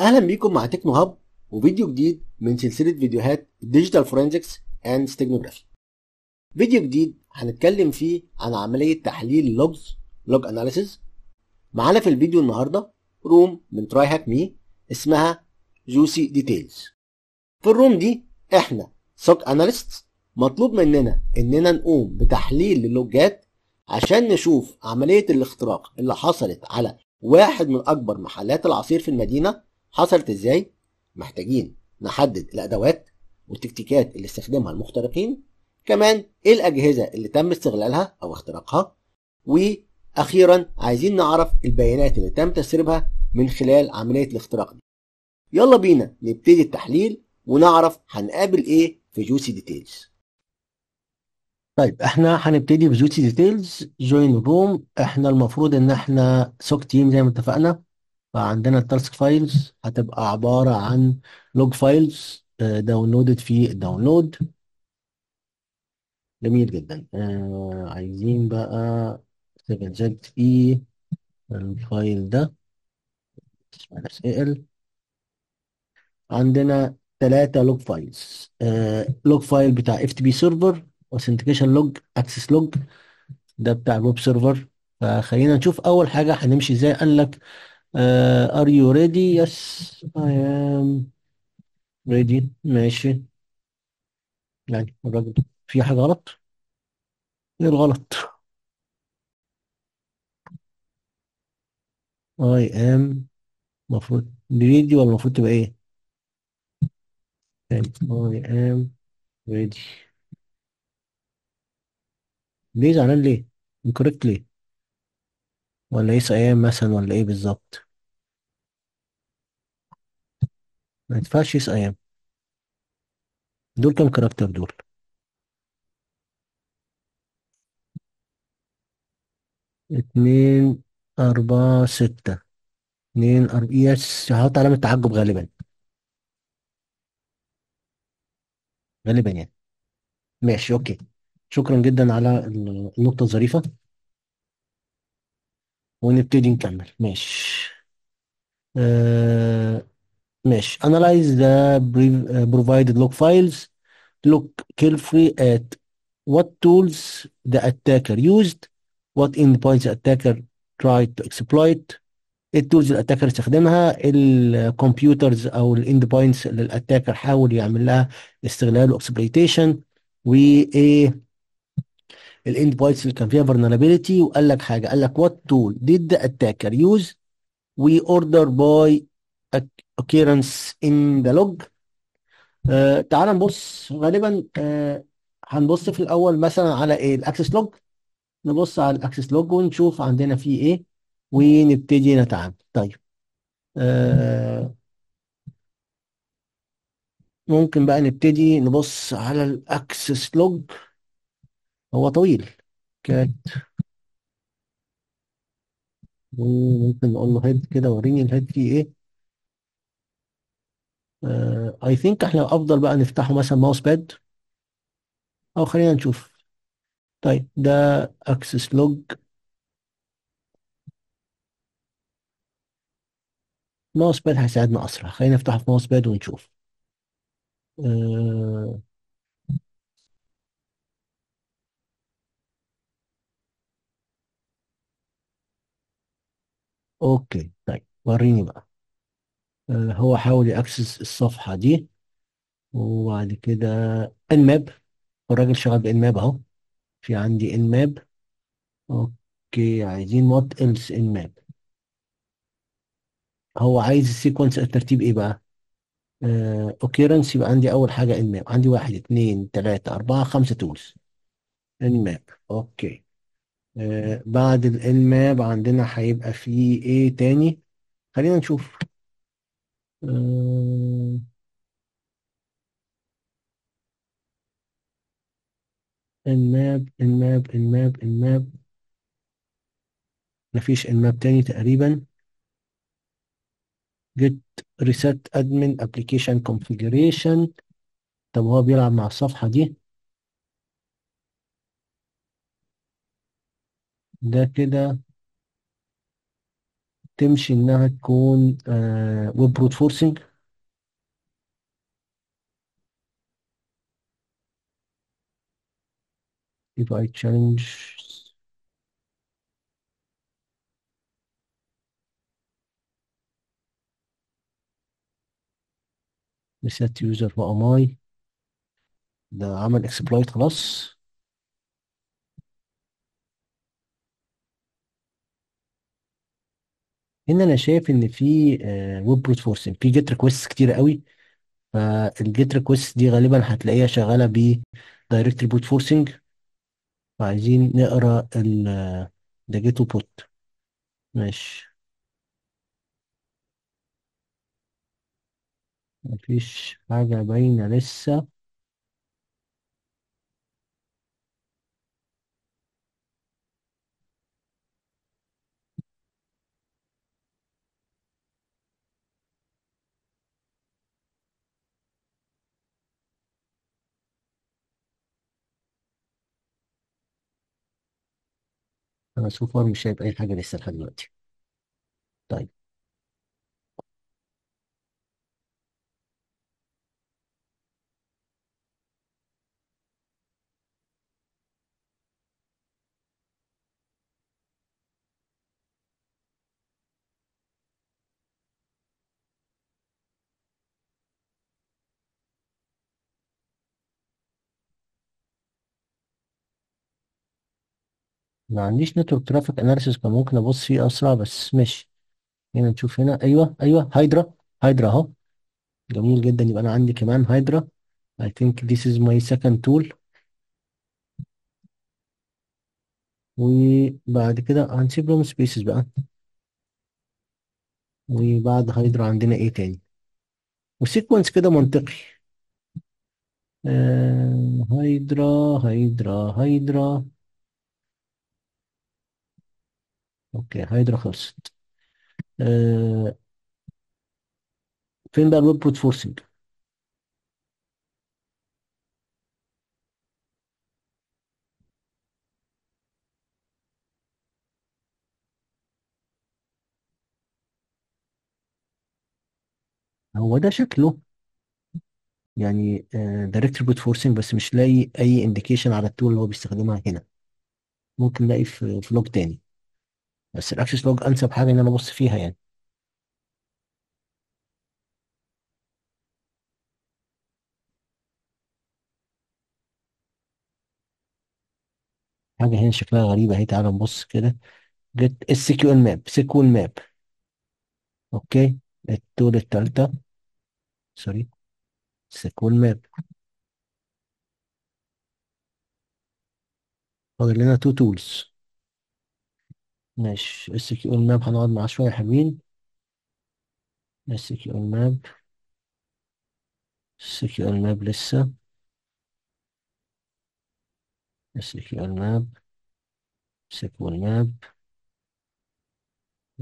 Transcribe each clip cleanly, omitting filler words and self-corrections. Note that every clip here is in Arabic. اهلا بيكم مع تكنو هاب وفيديو جديد من سلسله فيديوهات ديجيتال فورنزكس اند ستيجنوجرافي. فيديو جديد هنتكلم فيه عن عمليه تحليل لوج اناليسيز. معانا في الفيديو النهارده روم من تراي هاك مي اسمها جوسي ديتيلز. في الروم دي احنا سوك اناليست مطلوب مننا اننا نقوم بتحليل اللوجات عشان نشوف عمليه الاختراق اللي حصلت على واحد من اكبر محلات العصير في المدينه حصلت ازاي؟ محتاجين نحدد الادوات والتكتيكات اللي استخدمها المخترقين، كمان ايه الاجهزه اللي تم استغلالها او اختراقها، واخيرا عايزين نعرف البيانات اللي تم تسريبها من خلال عمليه الاختراق دي. يلا بينا نبتدي التحليل ونعرف هنقابل ايه في جوسي ديتيلز. طيب احنا هنبتدي في جوسي ديتيلز جوين روم. احنا المفروض ان احنا سوك تيم زي ما اتفقنا، فعندنا التاسك فايلز هتبقى عبارة عن لوج فايلز داونلودد في الداونلود. جميل جدا. عايزين بقى 7ZE الفايل ده اسمه SQL. عندنا 3 لوج فايلز، لوج فايل بتاع FTP سيرفر، اوثنتيكيشن لوج، اكسس لوج، ده بتاع الويب سيرفر. فخلينا نشوف اول حاجة هنمشي ازاي. قال لك are you ready? Yes, I am ready. ماشي، يعني الراجل في حاجة غلط؟ ايه الغلط؟ I am المفروض ready ولا المفروض تبقى ايه؟ يعني I am ready ليه زعلان ليه؟ incorrect ليه؟ ولا يس ايام مثلا ولا ايه بالظبط؟ ما ينفعش يس ايام. دول كام كاركتر دول؟ اتنين 4 6 اتنين 4 يس. هحط علامة تعجب غالبا يعني. ماشي اوكي، شكرا جدا على النقطة الظريفة ونبتدي نكمل. ماشي ماشي. Analyze the provided log files. Look carefully at what tools the attacker used, what endpoints the attacker tried to exploit. التولز اللي الاتاكر استخدمها، الكمبيوترز او الاند بوينتس اللي الاتاكر حاول يعمل لها استغلال واكسبلويتيشن، وايه الاند بوينتس اللي كان فيها فيرنربيليتي. وقال لك حاجه، قال لك وات تول ديد ذا اتاكر يوز وي اوردر باي اكيرنس ان ذا لوج. تعال نبص. غالبا هنبص في الاول مثلا على ايه؟ الاكسس لوج. نبص على الاكسس لوج ونشوف عندنا فيه ايه ونبتدي نتعامل. طيب ممكن بقى نبتدي نبص على الاكسس لوج. هو طويل كات، وممكن نقول له هيد كده، وريني الهيد فيه ايه. اي ثينك احنا افضل بقى نفتحه مثلا ماوس باد، او خلينا نشوف. طيب ده اكسس لوج ماوس باد هيساعدنا اسرع. خلينا نفتحه في ماوس باد ونشوف. اوكي طيب وريني بقى. هو حاول يأكسس الصفحة دي، وبعد كده انماب. الراجل شغال بانماب اهو. في عندي انماب. اوكي عايزين وات ايلس انماب. هو عايز السيكونس الترتيب ايه بقى؟ اوكيرنس. يبقى عندي اول حاجة انماب، عندي 1 2 3 4 5 تولز انماب. اوكي بعد الانماب عندنا هيبقى فيه ايه تاني؟ خلينا نشوف. انماب مفيش انماب تاني تقريبا. get reset admin application configuration. طب هو بيلعب مع الصفحة دي، ده كده تمشي انها تكون ويب برود فورسنج. يبقى اي تشالنج ريسيت يوزر بقى ماي ده عمل اكسبلويت خلاص. هنا انا شايف ان في ويب برود فورسنج، في جيت ريكويست كتير قوي، فالجيت ريكويست دي غالبا هتلاقيها شغاله ب دايركت برود فورسنج، فعايزين نقرا ده جيت وبوت. ماشي، مفيش حاجه باينه لسه. انا سو فار مش شايف اي حاجه لسه لحد دلوقتي. طيب ما عنديش نتورك ترافيك اناليسيس، كان ممكن ابص فيه اسرع بس ماشي. هنا نشوف، هنا ايوه هايدرا، هايدرا اهو، جميل جدا. يبقى انا عندي كمان هايدرا. I think this is my second tool. وبعد كده هنسيب لهم سبيسز بقى. وبعد هايدرا عندنا ايه تاني؟ وسيكونس كده منطقي. هايدرا هايدرا هايدرا، اوكي هايدرا خلصت. آه فين بقى الويب برود فورسنج؟ هو ده شكله يعني دايركت برود فورسنج، بس مش لاقي اي انديكيشن على التول اللي هو بيستخدمها هنا. ممكن الاقي في لوج تاني، بس الاكسس لوج انسب حاجه ان انا ابص فيها يعني. حاجه هنا شكلها غريبه اهي، تعالى نبص كده. جت اس كيو ال ماب، سيكوال ماب، اوكي التول التالتة، سوري سيكوال ماب. فاضل لنا تو تولز. ماشي، اس كيو ال ماب هنقعد معاه شويه حلوين. اس كيو ال ماب، اس كيو ال ماب لسه، اس كيو ال ماب، سيكوال ماب.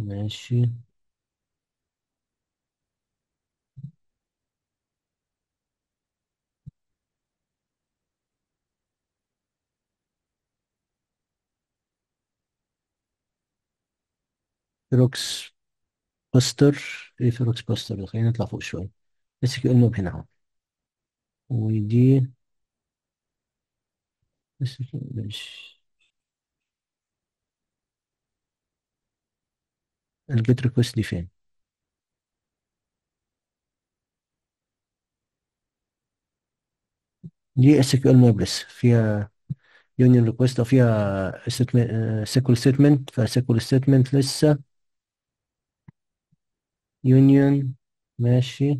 ماشي، فيروكس باستر. ايه فيروكس باستر ده؟ خلينا نطلع فوق شويه. اس كيو ال ماب هنا اهو، ودي اس كيو. ماشي، الجيت ريكوست دي فين؟ دي اس كيو ال ماب لسه، فيها يونيون ريكوست او فيها سيكول ستيتمنت. فسيكول ستيتمنت لسه يونيون. ماشي،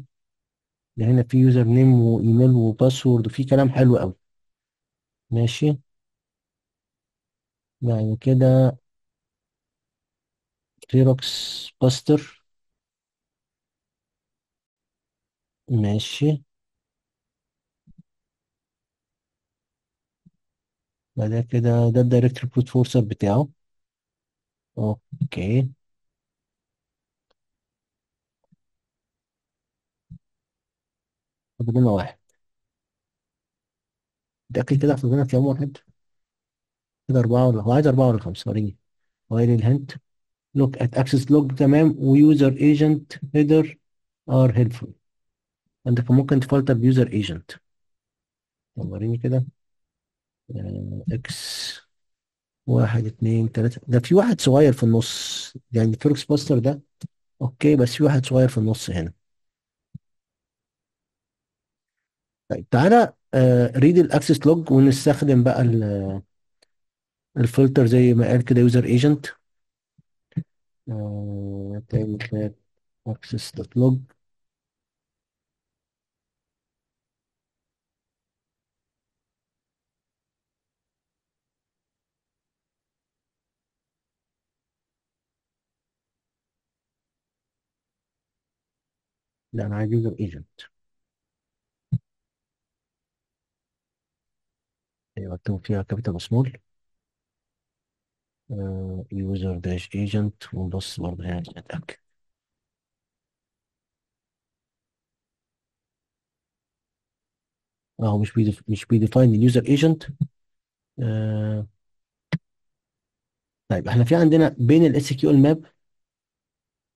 ده هنا في يوزر نيم وايميل وباسورد وفي كلام حلو قوي. ماشي، يعني كده فيروكس باستر. ماشي، بعد كده ده الدايركتور برود فورسر بتاعه. اوكي فاضل لنا واحد، متأكد كده فاضل لنا كام واحد؟ كده أربعة، ولا هو عايز أربعة ولا خمسة؟ وريني، هو قايل الهنت look at access log تمام وuser agent header are helpful. انت ممكن تفلتر بيوزر ايجنت. وريني كده اكس 1 2 3. ده في واحد صغير في النص يعني فيركس باستر ده اوكي، بس في واحد صغير في النص هنا. طيب تعالى ريد الاكسس لوج ونستخدم بقى الفلتر زي ما قال كده يوزر ايجنت تعمل كده اكسس دوت لوج. لا انا عايز يوزر ايجنت. ايوه مكتوب فيها كابيتال سمول يوزر داش ايجنت ونبص برضه هنا نتاكد. اهو مش بيديفاين اليوزر ايجنت. طيب احنا في عندنا بين الاس كيو ال ماب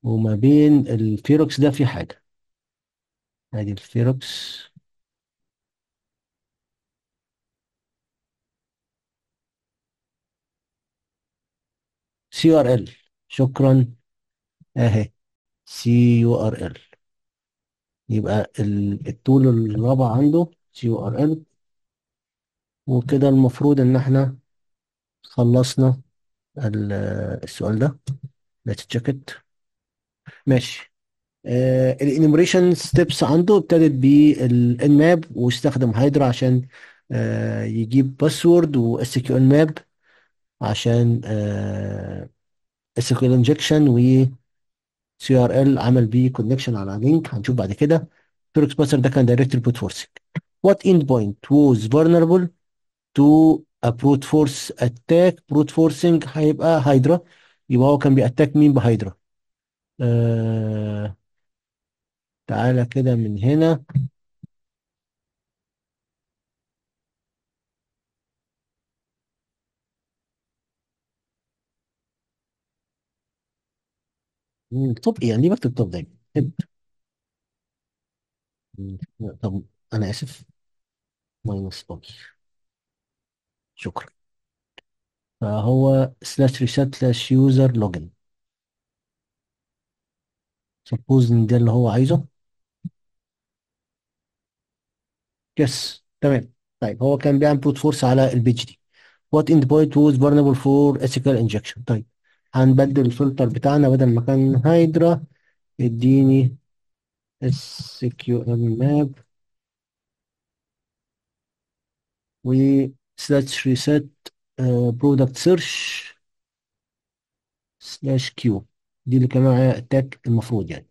وما بين الفيروكس ده في حاجه. ادي الفيروكس CRL، شكرا اهي CURL. يبقى الطول الرابع عنده CURL، وكده المفروض ان احنا خلصنا السؤال ده. let's check it. ماشي. الانيميريشن ستيبس عنده ابتدت بالانماب واستخدم هايدرا عشان يجيب باسورد، وSQL ماب عشان SQL injection، و CRL عمل بيه connection على لينك هنشوف بعد كده. فيركس باستر ده كان direct brute forcing. What endpoint was vulnerable to a brute force attack؟ brute forcing هيبقى هايدرا، يبقى هو كان بيأتاك مين بهايدرا. تعالى كده من هنا طب يعني ليه بكتب طب دايما؟ طب انا اسف ماينس اوكي شكرا. فهو سلاش ريسات سلاش يوزر لوجن. سبوز ان ده اللي هو عايزه. يس تمام. طيب هو كان بيعمل بروت فورس على البيج دي. وات اند بوينت ووز فارنبل فور اسيكال انجكشن. طيب هنبدل الفلتر بتاعنا، بدل ما كان هايدرا اديني اس كيو ام ماب و سلاش ريسيت برودكت سيرش سلاش كيو، دي اللي كان معايا اتاك المفروض يعني.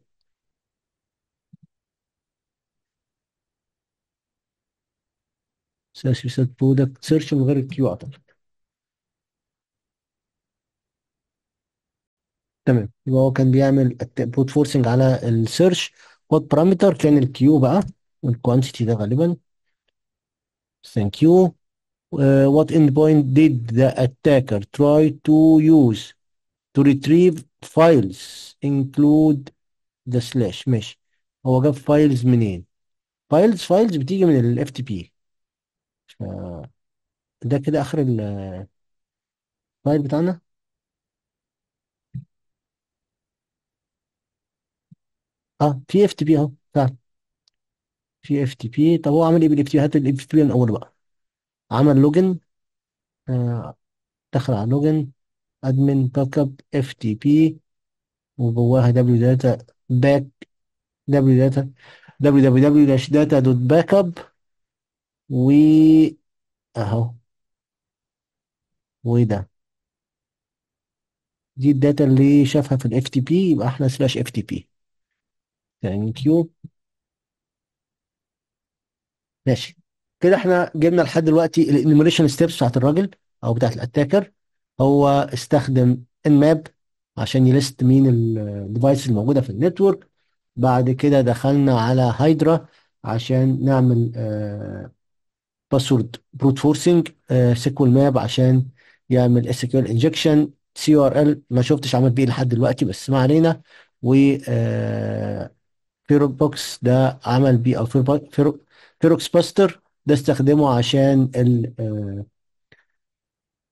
سلاش ريسيت برودكت سيرش من غير الكيو اعتقد. تمام يبقى هو كان بيعمل بروت فورسنج على السيرش. وات بارامتر كان الكيو بقى والكوانتيتي ده غالبا. ثانك يو. وات اند بوينت ديد ذا اتاكر تراي تو يوز تو ريتريف فايلز انكلود ذا سلاش. ماشي هو جاب فايلز منين؟ فايلز بتيجي من الاف تي بي، فده كده اخر الفايل بتاعنا. في اف تي بي اهو فعلا في اف تي بي. طب هو عمل ايه بالاف تي بي؟ هات الاف تي بي من الاول بقى. عمل لوجن، دخل على لوجن ادمن باك اب اف تي بي وجواها دبليو داتا باك دبليو داتا دبليو دبليو دبليو داش داتا دوت باك اب، و اهو وده دي الداتا اللي شافها في الاف تي بي. يبقى احنا سلاش اف تي بي. ثانك يو. ماشي كده احنا جبنا لحد دلوقتي الانيميريشن ستيبس بتاعت الراجل او بتاعت الاتاكر. هو استخدم انماب عشان يلست مين الديفايس الموجوده في النتورك. بعد كده دخلنا على هايدرا عشان نعمل باسورد بروت فورسنج. سيكول ماب عشان يعمل اس كيو ال انجكشن. CURL ما شفتش عمل بيه لحد دلوقتي، بس ما علينا. و فيروكس بوكس ده عمل بيه، او فيروكس باستر ده استخدمه عشان ال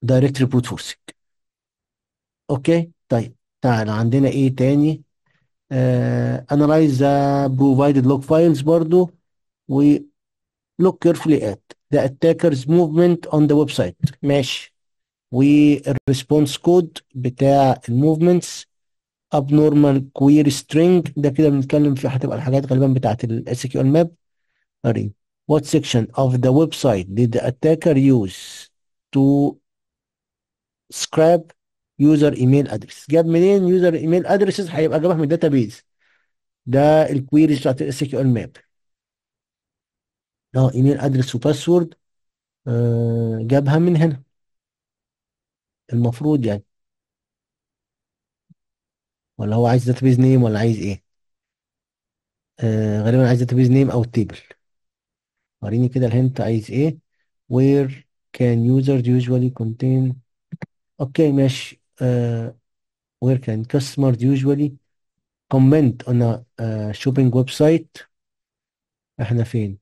دايركتري بروت فورسنج. اوكي طيب تعال عندنا ايه تاني؟ انالايز بروفايدد لوك فايلز برضو، و لوك كيرفلي ات ذا اتاكرز موفمنت اون ذا ويب سايت، ماشي. والريسبونس كود بتاع الموفمنتس اب نورمال كوير سترينج، ده كده بنتكلم في هتبقى الحاجات غالبا بتاعت الاس كيو ال ماب. اري وات سيكشن اوف ذا ويب سايت ديد ذا اتاكر يوز تو سكراب يوزر ايميل ادرس؟ جاب منين يوزر ايميل ادرسز؟ هيبقى جابها من الداتابيز، ده الكويريز بتاعت الاس كيو ال ماب. ايميل ادرس وباسورد جابها من هنا المفروض يعني، ولا هو عايز داتابيز نيم، ولا عايز ايه؟ غالبا عايز داتابيز نيم او تيبل. وريني كده الهنت عايز ايه. where can users usually contain، اوكي ماشي. where can customers usually comment on a shopping website؟ احنا فين؟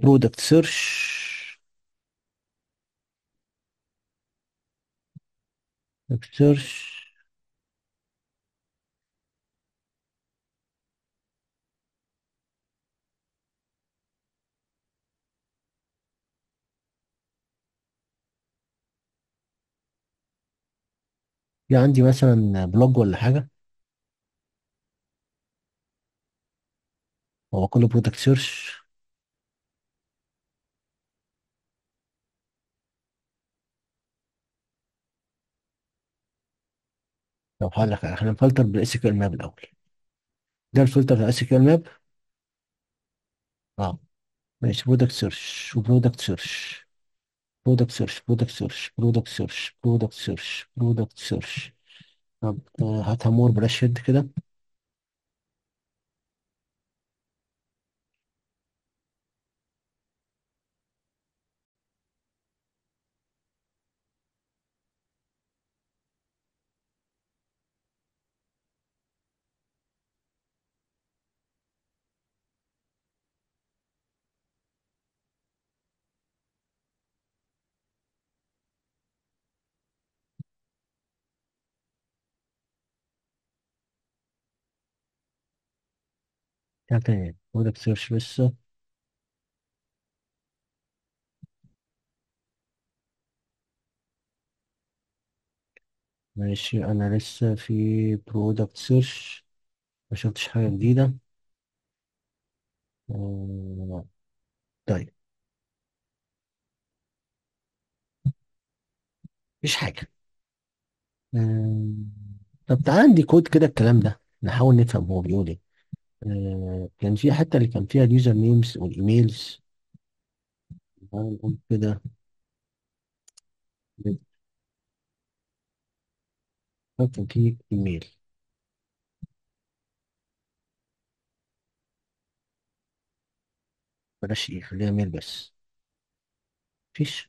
product search في عندي مثلا بلوج ولا حاجة، هو كله برودكت سيرش. لو هقول لك احنا نفلتر بالاس كيو ال ماب الأول، ده الفلتر بتاع اس كيو ال ماب. اه ماشي، برودكت سيرش وبرودكت سيرش برودكت سيرش برودكت سيرش برودكت سيرش برودكت سيرش برودكت سيرش. طب هاتها مور بلاش هيد كده. تمام، برودكت سيرش لسه. ماشي، انا لسه في برودكت سيرش ما شفتش حاجة جديدة. آه، طيب مفيش حاجة. آه، طب تعال عندي كود كده، الكلام ده نحاول نفهم هو بيقول ايه. كان في حتة اللي كان فيها اليوزر نيمز والايميلز، تعال نقول كده كان في ايميل. بلاش ايه، خليها ايميل بس. مفيش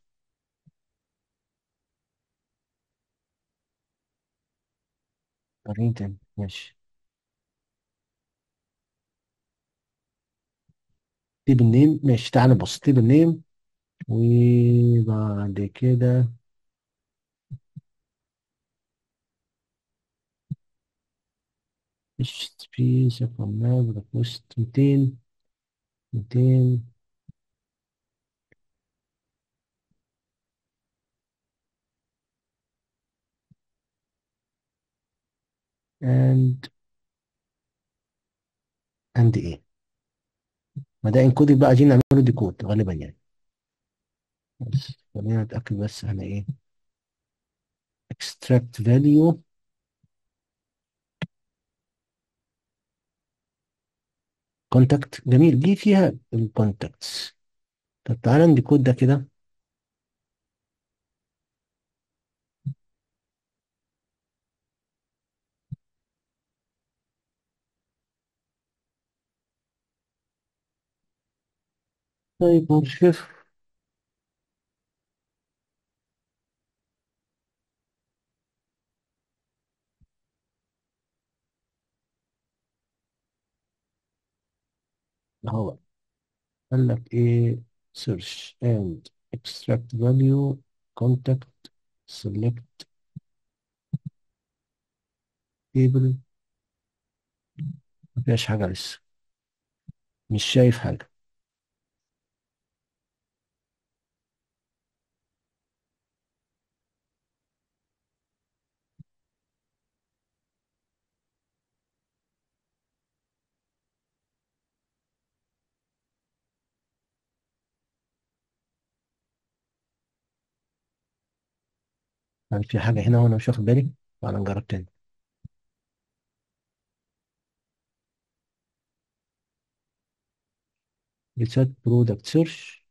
قارين تاني، ماشي. تيب النيم، ماشي. تعال نبص تيب النيم، وبعد كده HTTP صفر ماب ريكوست 200 200 and ايه، ما ده انكودنج بقى، عايزين نعمله ديكود غالبا يعني. بس خلينا نتأكد بس احنا ايه، extract value contact. جميل، دي فيها الكونتاكتس. طب تعالى نديكود ده كده. طيب هنشوف اهو قال لك ايه، سيرش اند اكستراكت فاليو كونتاكت سيلكت تيبل، ما فيهاش حاجه لسه، مش شايف حاجه. هل في حاجه هنا وانا مش واخد بالي؟ تعالى نجرب تاني. ريسيرش برودكت سيرش،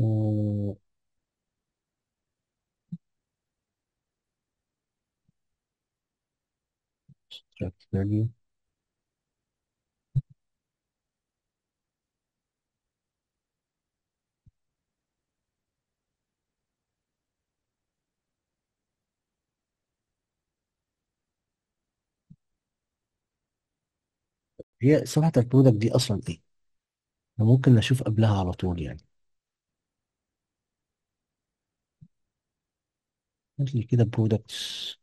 اكستراكت فاليو، هي صفحه البرودكت دي اصلا ايه؟ أنا ممكن اشوف قبلها على طول يعني. قلت لي كده برودكتس،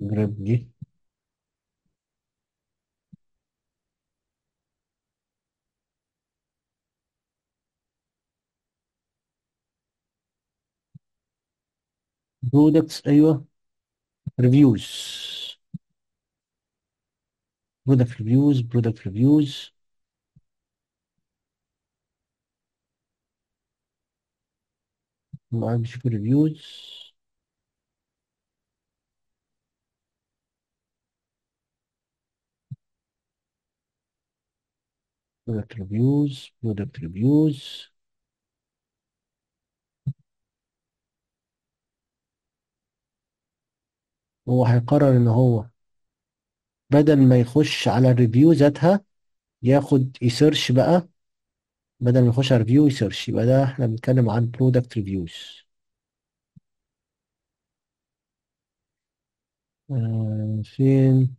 جراب دي برودكتس، ايوه ريفيوز، برودكت ريفيوز، ما عم بشوف ريفيوز. برودكت ريفيوز هو هيقرر ان هو بدل ما يخش على الريفيو ذاتها ياخد يسيرش بقى، بدل ما يخش على الريفيو يسيرش. يبقى ده احنا بنتكلم عن برودكت ريفيوز. فين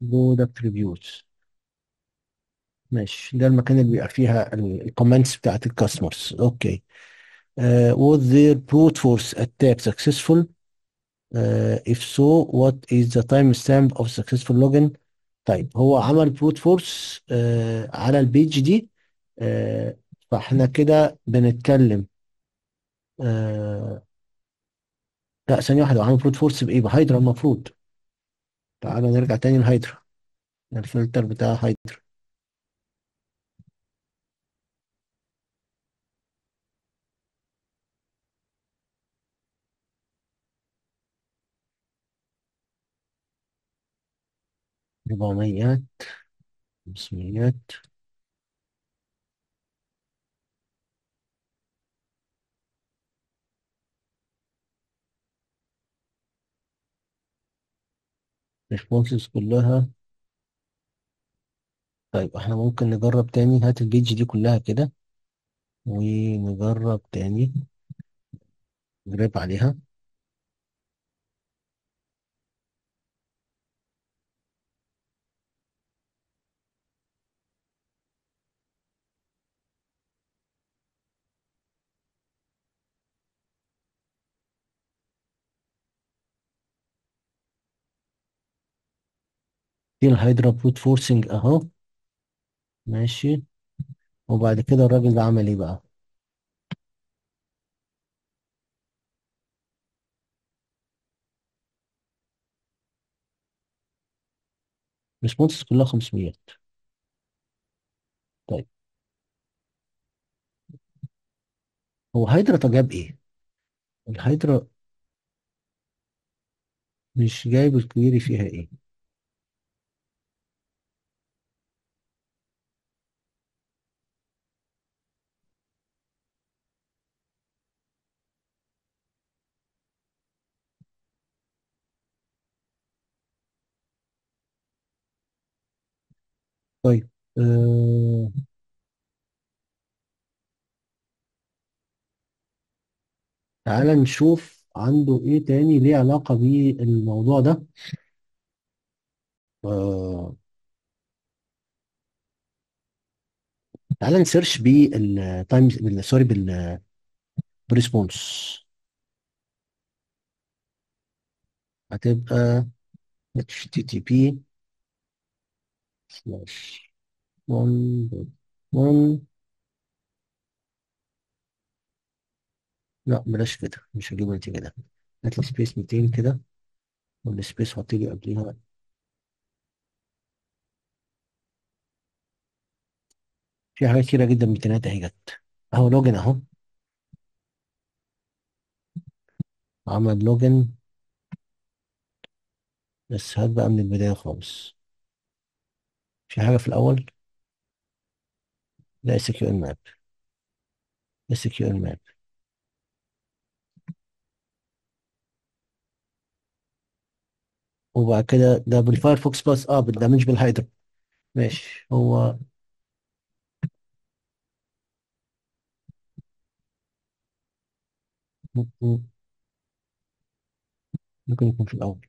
برودكت ريفيوز؟ ماشي، ده المكان اللي بيبقى فيها الكومنتس بتاعت الكاستمرز. اوكي. Was their brute force attack successful? If so, what is the timestamp of successful login? طيب هو عمل brute force على البيج دي، آه فاحنا كده بنتكلم. آه لا، ثانية واحدة، هو عمل brute force بإيه؟ بهايدرا المفروض. تعالى نرجع تاني لهايدرا، الفلتر بتاع هايدرا. ربعميات، 500، ريسبونسز كلها. طيب احنا ممكن نجرب تاني، هات البيج دي كلها كده ونجرب تاني، نجرب عليها. دي الهايدرا بروت فورسنج اهو، ماشي. وبعد كده الراجل ده عمل ايه بقى؟ ريسبونسز كلها 500. طيب هو هايدرا طب جاب ايه؟ الهايدرا مش جايب الكويري فيها ايه؟ طيب آه تعالى نشوف عنده ايه تاني ليه علاقة بالموضوع ده. آه تعالى نسيرش بالتايمز سوري بالريسبونس، هتبقى http://1.1. لا بلاش كده، مش هجيب النتيجة ده، هات لي سبيس 200 كده، والسبيس حط لي قبليها في حاجات كتيرة جدا من 2 اهي جت اهو. لوجن اهو، عمل لوجن، بس هات بقى من البداية خالص. في حاجة في الأول، ده SQLMap، SQLMap وبعد كده ده بالفايرفوكس بلس، ده مش بالهايدرا. ماشي، هو ممكن يكون في الأول.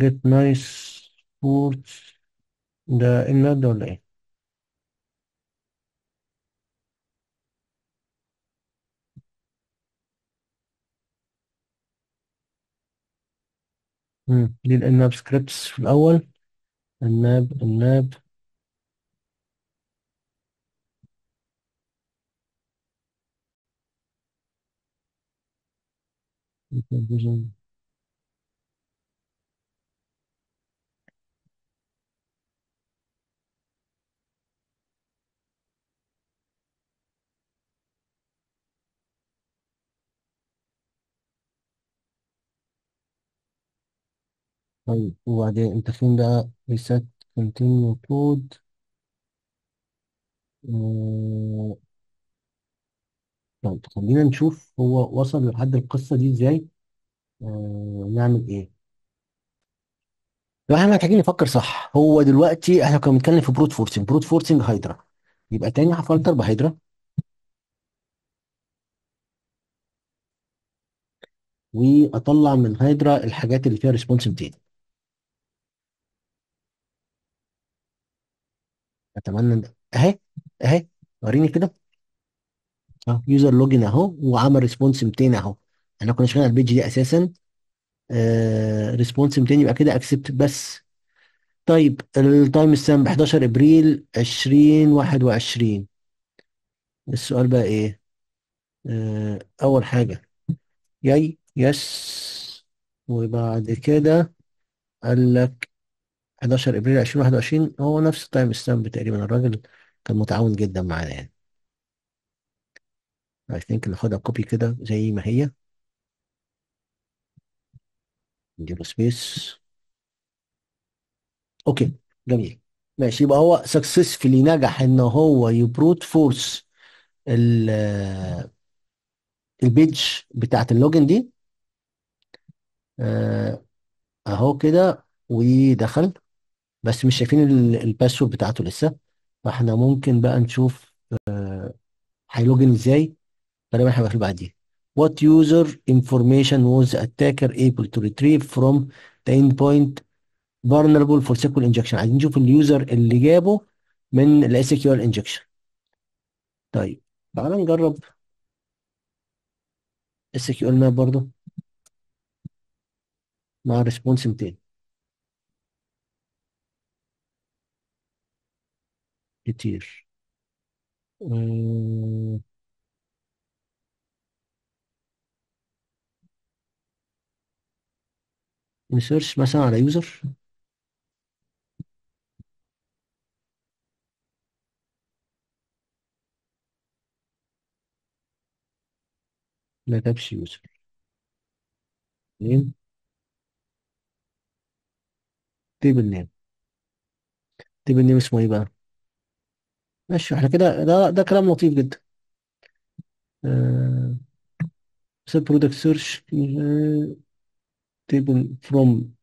get nice sports، ده الماب ده ولا ايه؟ دي الانماب سكريبتس في الأول. الناب طيب، وبعدين انت فين بقى؟ reset continue code. آه، طيب خلينا نشوف هو وصل لحد القصة دي ازاي. نعمل ايه؟ لو احنا محتاجين نفكر صح. هو دلوقتي احنا كنا بنتكلم في بروت فورسنج هايدرا، يبقى تاني هفلتر بهايدرا واطلع من هايدرا الحاجات اللي فيها ريسبونس 200. اتمنى اهي اهي وريني كده، يوزر لوجن اهو وعمل ريسبونس 200 اهو. احنا كنا شغالين على البيج دي اساسا. ريسبونس 200 يبقى كده اكسبت بس. طيب التايم ستامب 11 ابريل 2021. السؤال بقى ايه؟ اول حاجه ياي يس، وبعد كده قال لك 11 ابريل 2021، هو نفس التايم ستامب تقريبا. الراجل كان متعاون جدا معانا يعني. اي ثينك ناخدها كوبي كده زي ما هي، نديله سبيس. اوكي جميل ماشي، يبقى هو سكسسفلي نجح ان هو يبروت فورس ال- البيج بتاعت اللوجن دي. آه، اهو كده، ودخل، بس مش شايفين الباسورد بتاعته لسه. فاحنا ممكن بقى نشوف هيلوجن ازاي. تقريبا هيبقى في بعديه what user information was the attacker able to retrieve from the endpoint vulnerable for SQL injection. عايزين نشوف اليوزر اللي جابه من ال SQL injection. طيب تعالى نجرب SQL map برضه مع response 200 كتير. أمم، نسيرش مثلا على يوزر ما جابش يوزر نيم، تيبل نيم. تيبل نيم اسمه ايه بقى؟ ماشي. احنا كده ده كلام لطيف جدا. سب برودكت سيرش تيبل فروم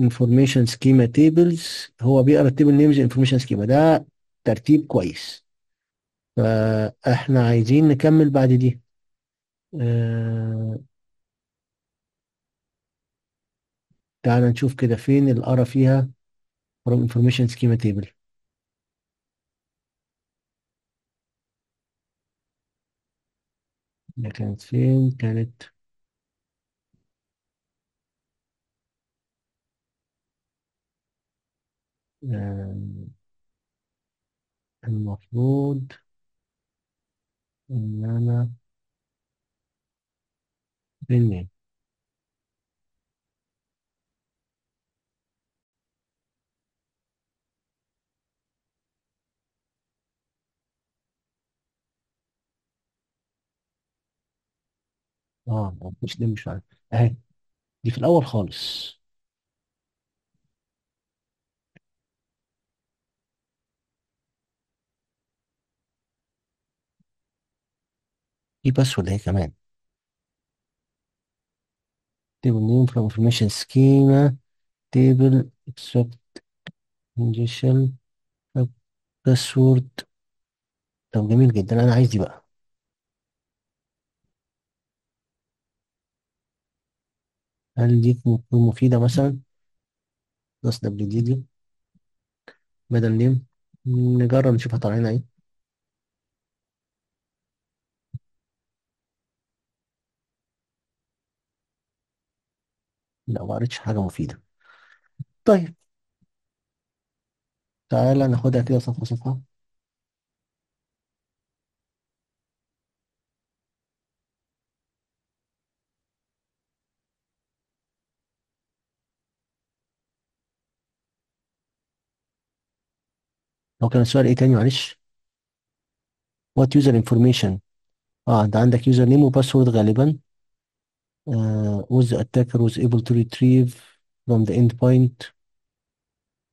انفورميشن سكيما تيبلز، هو بيقرا التيبل نيمز انفورميشن سكيما، ده ترتيب كويس. فاحنا عايزين نكمل بعد دي. آه، تعال نشوف كده فين القرا فيها from information schema table. ده كانت فين؟ كانت آه، المفروض ان انا فين؟ مش دي، مش عارف. اهي دي في الاول خالص. دي باسورد اهي كمان. table name from information schema table extract injection طب باسورد. طب جميل جدا. انا عايز دي بقى. هل دي تكون مفيدة مثلا؟ بلس دبليو دي بدل نيم، نجرب نشوف هطلع لنا ايه. لا، ما قريتش حاجة مفيدة. طيب تعالى ناخدها كده صفحة صفحة. هو كان السؤال ايه تاني؟ معلش. وات يوزر انفورميشن. انت عندك يوزر نيم وباسورد غالبا. was the attacker was able to retrieve from the endpoint،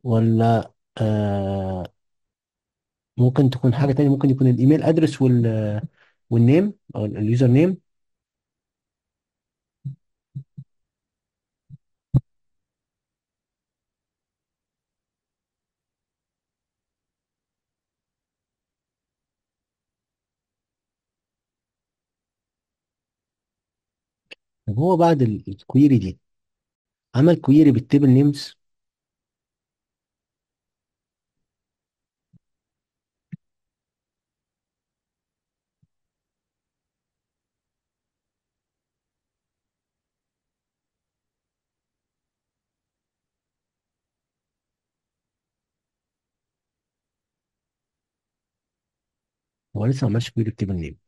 ولا ممكن تكون حاجة تانية. ممكن يكون الايميل ادرس والنيم او اليوزر نيم. طب هو بعد الكويري دي عمل كويري بالتيبل نيمز. هو لسه ما عملش كويري بالتيبل نيم.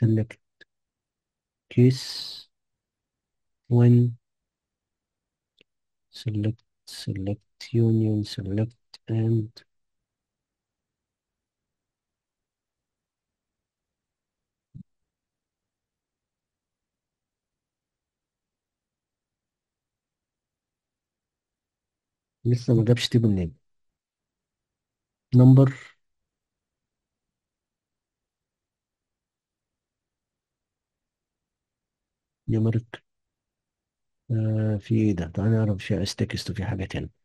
select case when select union select and لسه ما جابش تيبل نيم نمبر. نمرك في ايه ده؟ تعالى نعرف شيء اس تكست وفي حاجة تانية.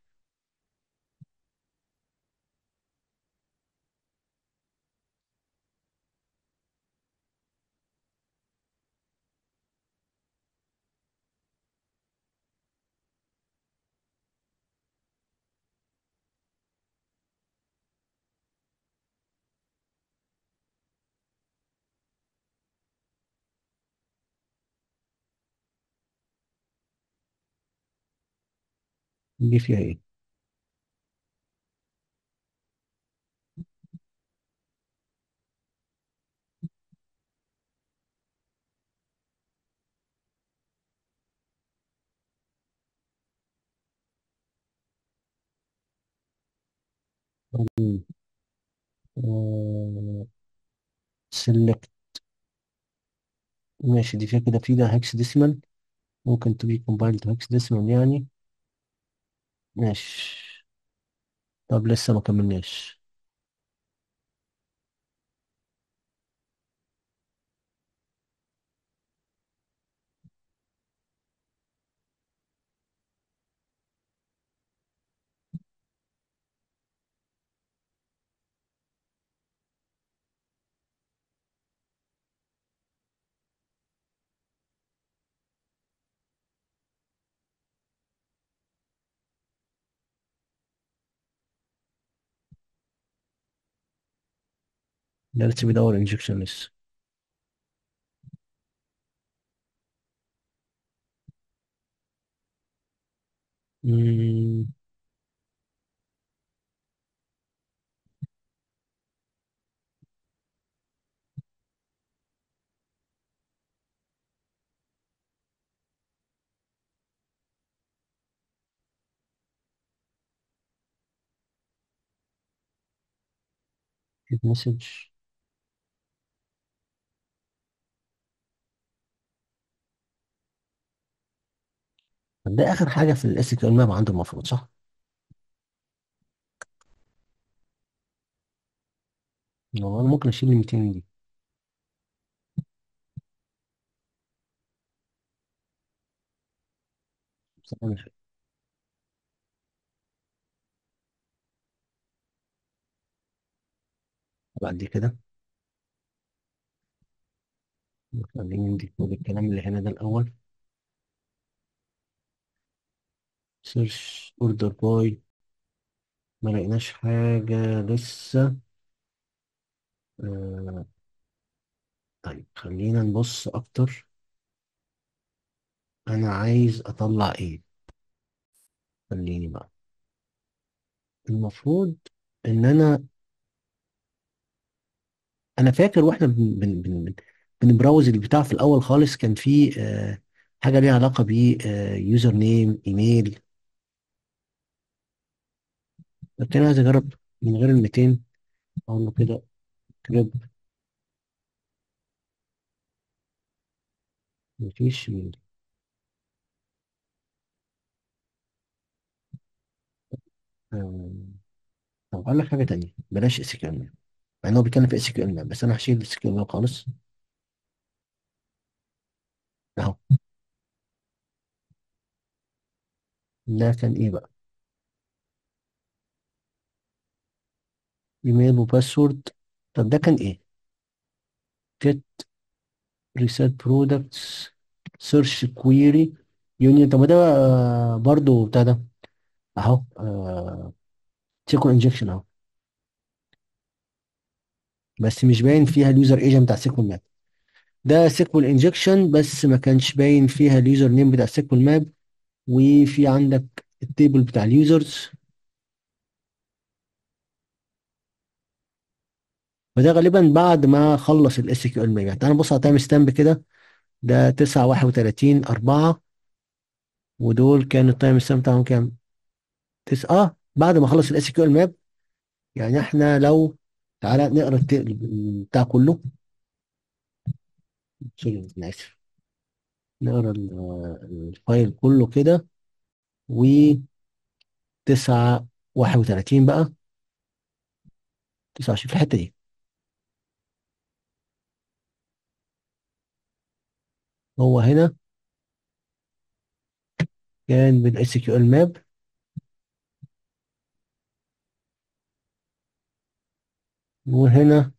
دي فيها ايه؟ سلكت ماشي. دي فيها كده، في ده هكس ديسمال، ممكن تبي كومبايلد هكس ديسمال يعني. ماشي. طب لسه ما كملناش. ده لسه بيدور انجكشن لسه. مم. get message. طب ده اخر حاجه في الاس كيو ال ماب عنده المفروض، صح؟ هو انا ممكن اشيل ال 200 دي. بس أنا مش- بعد كده خليني ندي كل الكلام اللي هنا ده الاول. سيرش اوردر باي، ما لقيناش حاجه لسه. آه. طيب خلينا نبص اكتر. انا عايز اطلع ايه؟ خليني بقى، المفروض ان انا فاكر واحنا بنبراوز البتاع في الاول خالص، كان في حاجه ليها علاقه ب يوزر نيم، ايميل. قلت انا عايز اجرب من غير ال 200، اقول له كده كريب، مفيش ايميل. آه، طب اقول لك حاجه تانية، بلاش اس كيو ال ماب، مع ان هو بيتكلم في اس كيو ال ماب، بس انا هشيل اس كيو ال ماب خالص اهو. ده كان ايه بقى؟ ايميل وباسورد. طب ده كان ايه؟ جيت ريسيت برودكتس، سيرش كويري، يونيون. طب ده برضو بتاع ده اهو، سيكو انجكشن اهو، بس مش باين فيها اليوزر ايجنت بتاع سيكوال ماب. ده سيكوال انجكشن بس ما كانش باين فيها اليوزر نيم بتاع سيكوال ماب. وفي عندك التيبل بتاع اليوزرز، وده غالبا بعد ما خلص الاس كيو ال ماب. يعني تعالى نبص على تايم ستامب كده، ده 9:31 4، ودول كان التايم ستامب بتاعهم كام؟ 9 بعد ما خلص الاس كيو ال ماب. يعني احنا لو تعالى نقرا بتاع كله. سوري انا اسف، نقرا الفايل كله كده. و 9:31 بقى، 29 في الحتة دي. هو هنا كان بالاس كيو ال ماب. وهنا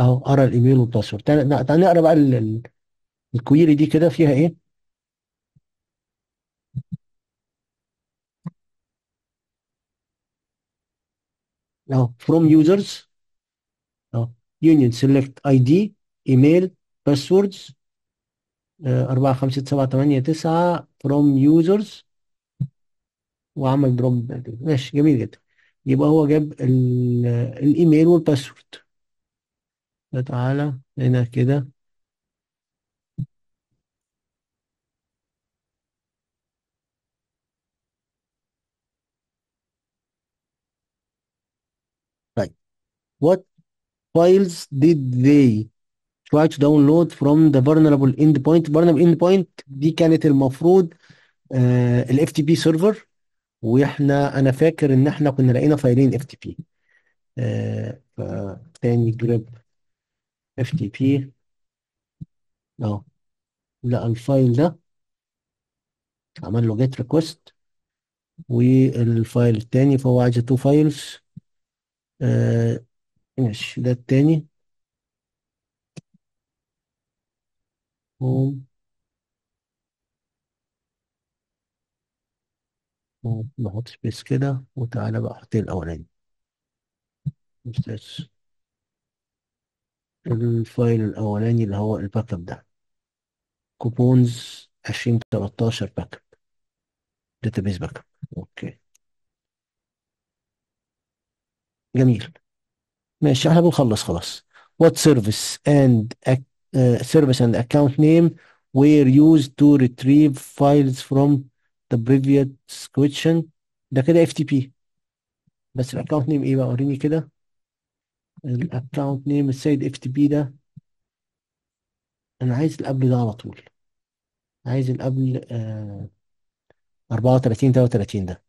اهو قرا الايميل والباسورد. تعال نقرا بقى الكويري دي كده فيها ايه. اهو فروم يوزرز، اهو يونيون سيلكت اي دي، ايميل، باسوردز 4 5 7 8 9 فروم يوزرز، وعمل دروب. ماشي جميل جدا. يبقى هو جاب الايميل والباسورد. تعالى هنا كده طيب. What files did they try to download from the vulnerable endpoint. vulnerable endpoint دي كانت المفروض ال FTP سيرفر، واحنا انا فاكر ان احنا كنا لقينا فايلين FTP. تاني جرب FTP اهو، لقى الفايل ده عمل له get request، والفايل التاني فهو عايز تو فايلز. ماشي، ده التاني هوم هوم، نحط سبيس كده وتعالى بقى حط الأولاني. بس الفايل الأولاني اللي هو الباك اب ده، كوبونز 2013 باك اب، داتابيز باك اب. اوكي جميل، ماشي احنا بنخلص خلاص. what service and service and account name were used to retrieve files from the previous question. ده كده FTP. بس الاكونت نيم ايه بقى؟ وريني كده الاكونت نيم. السيد FTP ده انا عايز اللي قبل ده على طول، عايز اللي قبل 34 33 ده.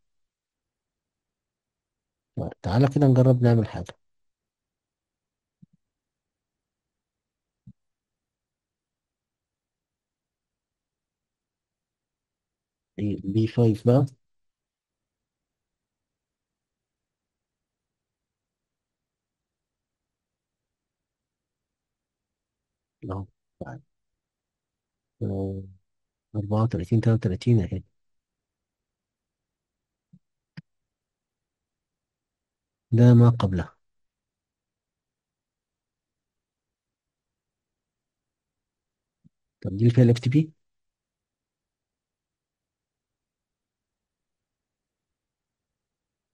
طيب، تعالى كده نجرب نعمل حاجة. B5 بقى، اهو تعالى 34 33 اهي. ده ما قبلها. طب دي اللي فيها ال FTP.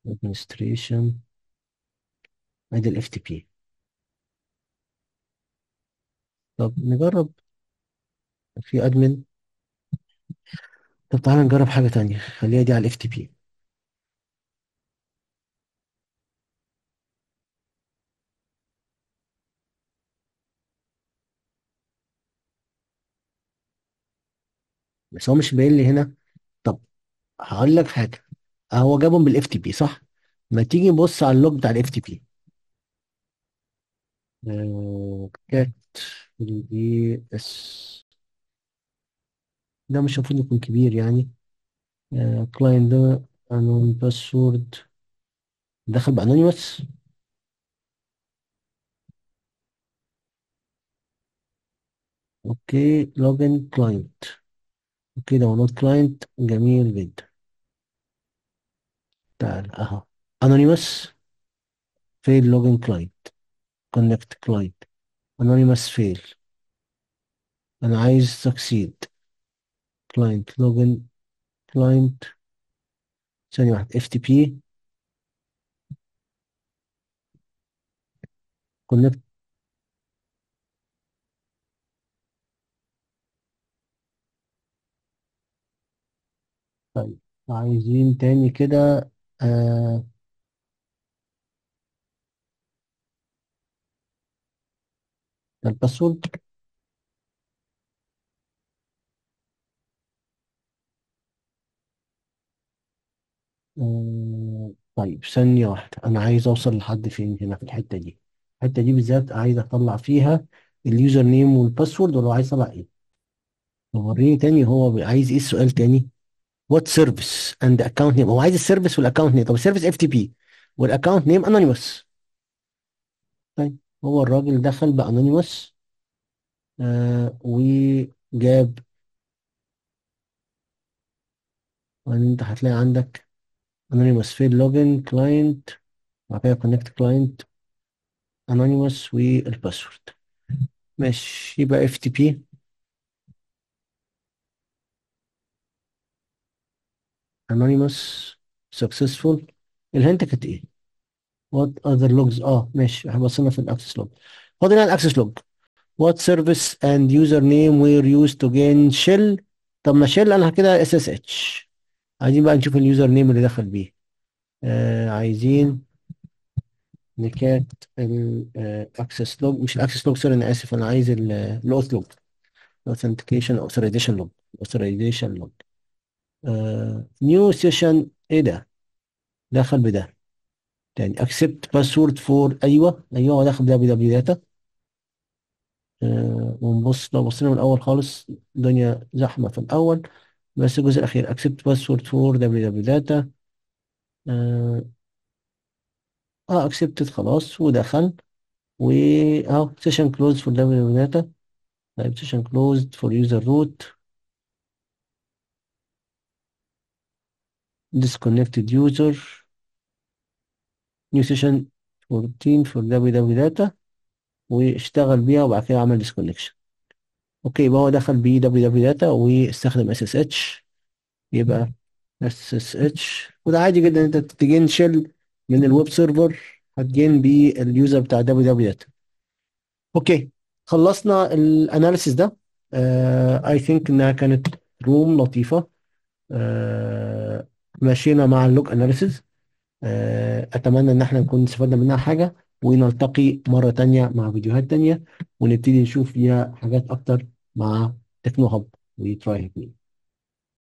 administration، ادي ال FTP. طب نجرب في admin. طب تعالى نجرب حاجة تانية، خليها دي على ال FTP. بس هو مش باين لي هنا. طب هقول لك حاجة، هو جابهم بال FTP صح؟ ما تيجي نبص على اللوج بتاع ال FTP. كات دي اس ده مش المفروض يكون كبير يعني. كلاين ده انون باسورد، دخل بانونيمس. اوكي لوجن كلاينت، اوكي داونلود كلاينت، جميل جدا. تعال اهو انونيمس فيل لوجن كلاينت كونكت كلاينت انونيمس فيل. انا عايز سكسيد كلاينت لوجن كلاينت. ثانية واحدة، اف تي بي كونكت. طيب عايزين تاني كده. آه ده الباسورد. طيب ثانية واحدة، أنا عايز أوصل لحد فين هنا في الحتة دي. الحتة دي بالذات عايز أطلع فيها اليوزر نيم والباسورد، ولا عايز أطلع إيه؟ طب وريني تاني هو عايز إيه السؤال تاني؟ وات سيرفيس أند أكونت نيم. هو عايز السيرفيس والأكونت نيم. طب السيرفيس اف تي بي والأكونت نيم أنونيموس. طيب هو الراجل دخل بأنونيموس وجاب، وبعدين أنت هتلاقي عندك انونيموس في اللوجن كلاينت، وبعد كده كونكت كلاينت انونيموس والباسورد. ماشي، يبقى اف تي بي انونيموس سكسسفول. الهنت كانت ايه؟ وات اذر لوجز. ماشي، احنا بصينا في الاكسس لوج. فاضل لنا الاكسس لوج. وات سيرفيس اند يوزر نيم وير يوز تو جين شيل. طب ما شيل انا كده اس اس اتش. عايزين بقى نشوف اليوزر نيم اللي دخل بيه. عايزين لكات الاكسس لوج، مش الاكسس لوج سوري انا اسف، انا عايز الاوث لوج، الاوثنتيكيشن اوثرايزيشن لوج، اوثرايزيشن لوج. نيو سيشن، ايه ده؟ دخل بده يعني اكسبت باسورد فور، ايوه هو داخل بدبليو داتا. ونبص، لو بصينا من الاول خالص الدنيا زحمه في الاول، بس الجزء الاخير اكسبت باسورد فور دبليو داتا اكسبتد خلاص ودخل، واهو سيشن كلوزد فور دبليو داتا. طيب سيشن كلوزد فور يوزر روت disconnected user new session 14 for www data، واشتغل بيها وبعد كده عمل disconnection. اوكي يبقى هو دخل ب www data واستخدم SSH، يبقى SSH، وده عادي جدا انت تجين شيل من الويب سيرفر هتجين بيه اليوزر بتاع www data. اوكي خلصنا الاناليسيس ده. I think انها كانت روم لطيفة. مشينا مع اللوج اناليسز. اتمنى ان احنا نكون استفدنا منها حاجه، ونلتقي مره تانية مع فيديوهات تانية ونبتدي نشوف فيها حاجات اكتر مع تكنو هاب وتراي هاك مي.